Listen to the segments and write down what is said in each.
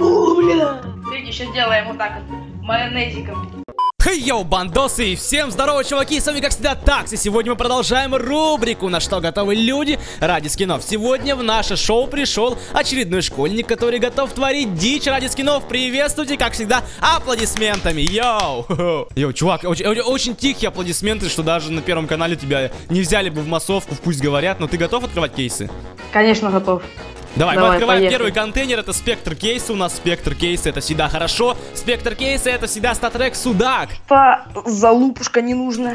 Ну, бля! Видите, сейчас делаем вот так вот майонезиком. Хей, йоу, бандосы, и всем здорово, чуваки, с вами, как всегда, Такс, и сегодня мы продолжаем рубрику «На что готовы люди ради скинов». Сегодня в наше шоу пришел очередной школьник, который готов творить дичь ради скинов. Приветствуйте, как всегда, аплодисментами, йоу! Йоу, чувак, очень тихие аплодисменты, что даже на Первом канале тебя не взяли бы в массовку, пусть говорят, но ты готов открывать кейсы? Конечно, готов. Давай, мы открываем поехали. Первый контейнер, это спектр кейса, у нас спектр кейса, это всегда хорошо, спектр кейса, это всегда статрек судак. Залупушка не нужна.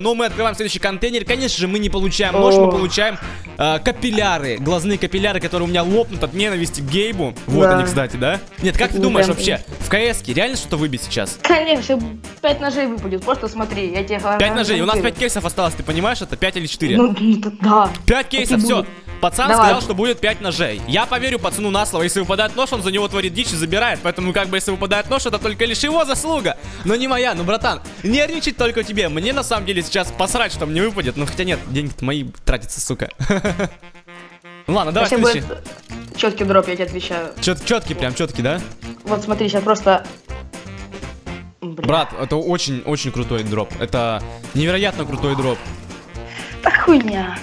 Но мы открываем следующий контейнер, конечно же мы не получаем нож, мы получаем капилляры, глазные капилляры, которые у меня лопнут от ненависти к Гейбу. Вот они, кстати, да? Нет, как ты думаешь вообще, в КС-ке реально что-то выбить сейчас? Конечно, 5 ножей выпадет, просто смотри, я тебе говорю. 5 ножей, у нас 5 кейсов осталось, ты понимаешь, это 5 или 4? Ну, да. 5 кейсов, все. Пацан сказал, что будет 5 ножей. Я поверю пацану на слово. Если выпадает нож, он за него творит дичь и забирает. Поэтому, как бы, если выпадает нож, это только лишь его заслуга. Но не моя. Ну, братан, нервничать только тебе. Мне, на самом деле, сейчас посрать, что мне выпадет. Ну, хотя нет, деньги-то мои тратятся, сука. Ладно, давай, включи. Четкий дроп, я тебе отвечаю. Четкий, прям четкий, да? Вот, смотри, сейчас просто... Брат, это очень-очень крутой дроп. Это невероятно крутой дроп. Да хуйня.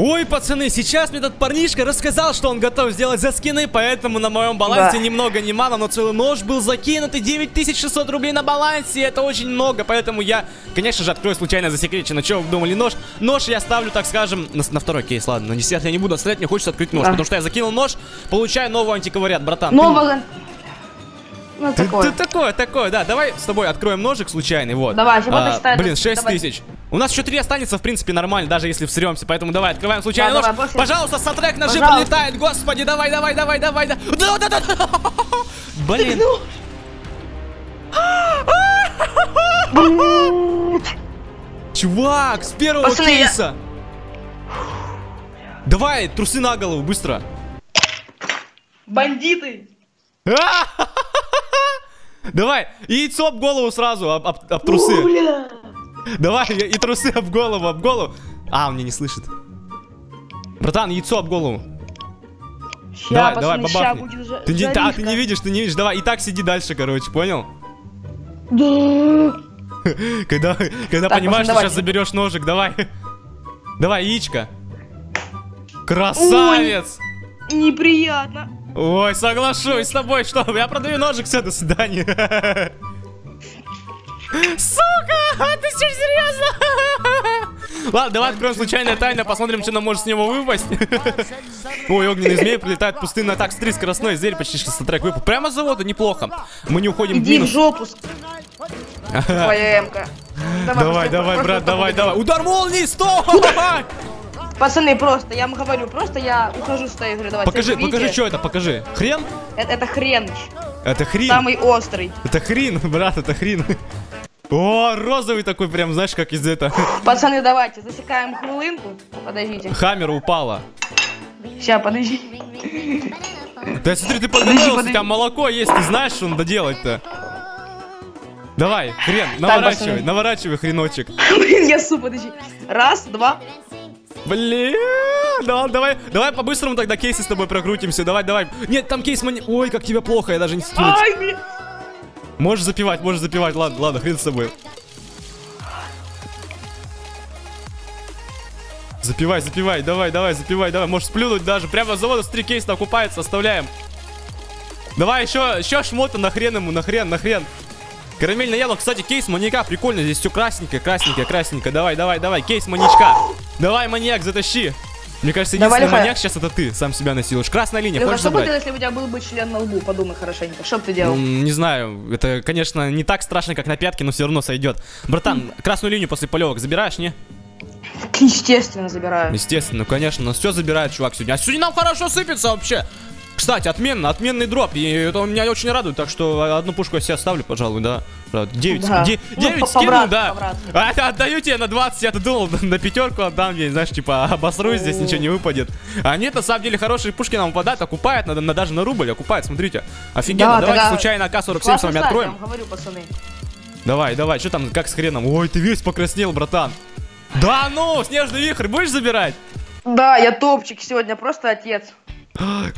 Ой, пацаны, сейчас мне этот парнишка рассказал, что он готов сделать за скины, поэтому на моем балансе ни много ни мало, но целый нож был закинут и 9600 рублей на балансе, это очень много, поэтому я, конечно же, открою случайно засекречено, чего вы думали, нож. Нож я ставлю, так скажем, на второй кейс, ладно, на десерт я не буду оставлять, мне хочется открыть нож, потому что я закинул нож, получаю новый антиквариат, братан. Нового... Ну, такое. Такое, да. Давай с тобой откроем ножик случайный, вот. Давай, блин, 6000. У нас еще 3 останется, в принципе, нормально, даже если всремся. Поэтому давай, открываем случайный нож. Давай, пожалуйста, сатрек, ножи прилетает, господи, давай. Да. Блин. Чувак, с первого кейса. Давай, трусы на голову, быстро. Бандиты. Давай, яйцо об голову сразу, об трусы. Бля. Давай, и трусы об голову, об голову. А, он меня не слышит. Братан, яйцо об голову. Ща, давай, бабахни. Ты не видишь, давай, и так сиди дальше, короче, понял? Да. Когда так, понимаешь, что сейчас заберешь ножик, давай. Давай, яичко. Красавец. Ой, неприятно. Ой, соглашусь с тобой, что я продаю ножик, все, до свидания. Сука, ты что, серьезно? Ладно, давай откроем случайное тайное, посмотрим, что нам может с него выпасть. Ой, огненный змей прилетает, пустынный атак, 3 скоростной, зверь почти 6 трек выпал. Прямо за воду, неплохо. Мы не уходим в минус. Иди в жопу. Твоя эмка. Давай, брат, давай. Удар молнии, стоп! Пацаны, просто, я вам говорю, просто я ухожу с этой игры, давайте. Покажи, что это, покажи. Хрен? Это хрен. Это хрен. Самый острый. Это хрен, брат, это хрен. О, розовый такой прям, знаешь, как из этого. Пацаны, давайте, засекаем хвилинку. Подождите. Хаммер упала. Сейчас, подожди. Да смотри, ты подготовился, у тебя молоко есть, ты знаешь, что надо делать-то. Давай, хрен, наворачивай, хреночек. Блин, я су, подожди. Раз, два. Блин, давай по-быстрому тогда кейсы с тобой прокрутимся, давай. Нет, там кейс мани... Ой, как тебе плохо, я даже не скинул. Можешь запивать, ладно, хрен с собой. Запивай, давай, можешь сплюнуть даже. Прямо с завода с 3 кейса окупается, оставляем. Давай, еще шмота, нахрен ему. Карамельное яблоко, кстати, кейс маньяка, прикольно, здесь все красненькое, давай, кейс маньячка. Давай, маньяк, затащи. Мне кажется, единственный маньяк сейчас это ты, сам себя насилуешь. Красная линия, хочешь забрать? Что бы ты, если у тебя был бы член на лбу, подумай хорошенько, что бы ты делал? Не знаю, это, конечно, не так страшно, как на пятке, но все равно сойдет. Братан, красную линию после полевок забираешь, не? Естественно, забираю. Естественно, конечно, нас все забирает, чувак, сегодня. А сегодня нам хорошо сыпется вообще. Кстати, отменный дроп, и это меня очень радует, так что одну пушку я себе оставлю, пожалуй, да. 9 скинул, да. Отдаю тебе на 20, я-то думал, на 5 отдам, я, знаешь, типа, обосрусь, здесь ничего не выпадет. А нет, на самом деле, хорошие пушки нам выпадают, окупают, даже на рубль окупают, смотрите. Офигенно, давайте случайно АК-47 с вами откроем. Давай, что там, как с хреном? Ой, ты весь покраснел, братан. Да ну, снежный вихрь будешь забирать? Да, я топчик сегодня, просто отец.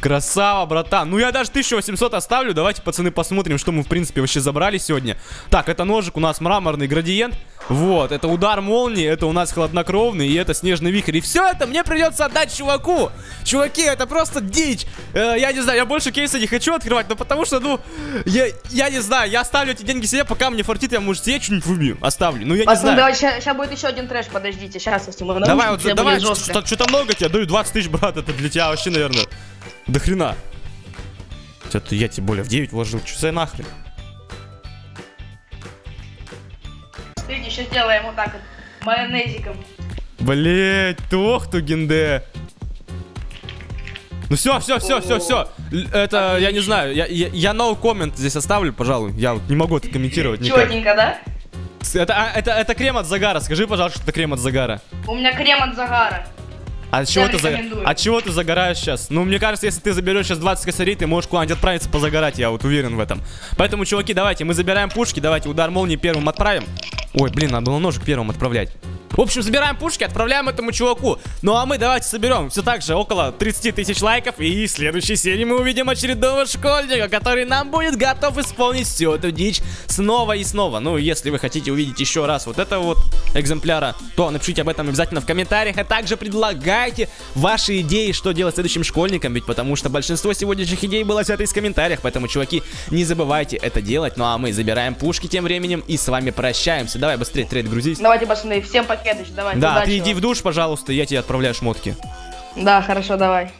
Красава, братан. Ну, я даже 1800 оставлю. Давайте, пацаны, посмотрим, что мы, в принципе, вообще забрали сегодня. Так, это ножик, у нас мраморный градиент. Вот, это удар молнии, это у нас хладнокровный, и это снежный вихрь. И все это мне придется отдать чуваку. Чуваки, это просто дичь. Я не знаю, я больше кейса не хочу открывать, но потому что, ну, я не знаю, я оставлю эти деньги себе, пока мне фартит, я, может, себе что-нибудь выбью. Оставлю, ну, я не знаю. Давай, сейчас будет еще один трэш, подождите, сейчас, если мы научим, давай, вот, давай, что-то много тебе, даю 20 тысяч, брат, это для тебя вообще, наверное, до хрена. Это я тебе более в 9 вложил, что за нахрен? Смотрите, еще сделаем вот так вот, майонезиком. Блять, тохту, генде. Ну все. Это, я не знаю, я no comment здесь оставлю, пожалуй. Я вот не могу это комментировать никак. Чётенько, да? Это крем от загара, скажи, пожалуйста, что это крем от загара. У меня крем от загара. А чего ты загораешь сейчас? Ну, мне кажется, если ты заберешь сейчас 20 косарей, ты можешь куда-нибудь отправиться позагорать, я вот уверен в этом. Поэтому, чуваки, давайте, мы забираем пушки, давайте удар молнии первым отправим. Ой, блин, надо было ножик первым отправлять. В общем, забираем пушки, отправляем этому чуваку. Ну, а мы давайте соберем все так же около 30 тысяч лайков. И в следующей серии мы увидим очередного школьника, который нам будет готов исполнить всю эту дичь снова и снова. Ну, если вы хотите увидеть еще раз вот этого вот экземпляра, то напишите об этом обязательно в комментариях. А также предлагайте ваши идеи, что делать следующим школьникам. Ведь потому что большинство сегодняшних идей было взято из комментариев. Поэтому, чуваки, не забывайте это делать. Ну, а мы забираем пушки тем временем и с вами прощаемся. Давай быстрее трейд грузись. Давайте, пацаны, всем пока. Давай, да, ты иди в душ, пожалуйста, я тебе отправляю шмотки. Да, хорошо, давай.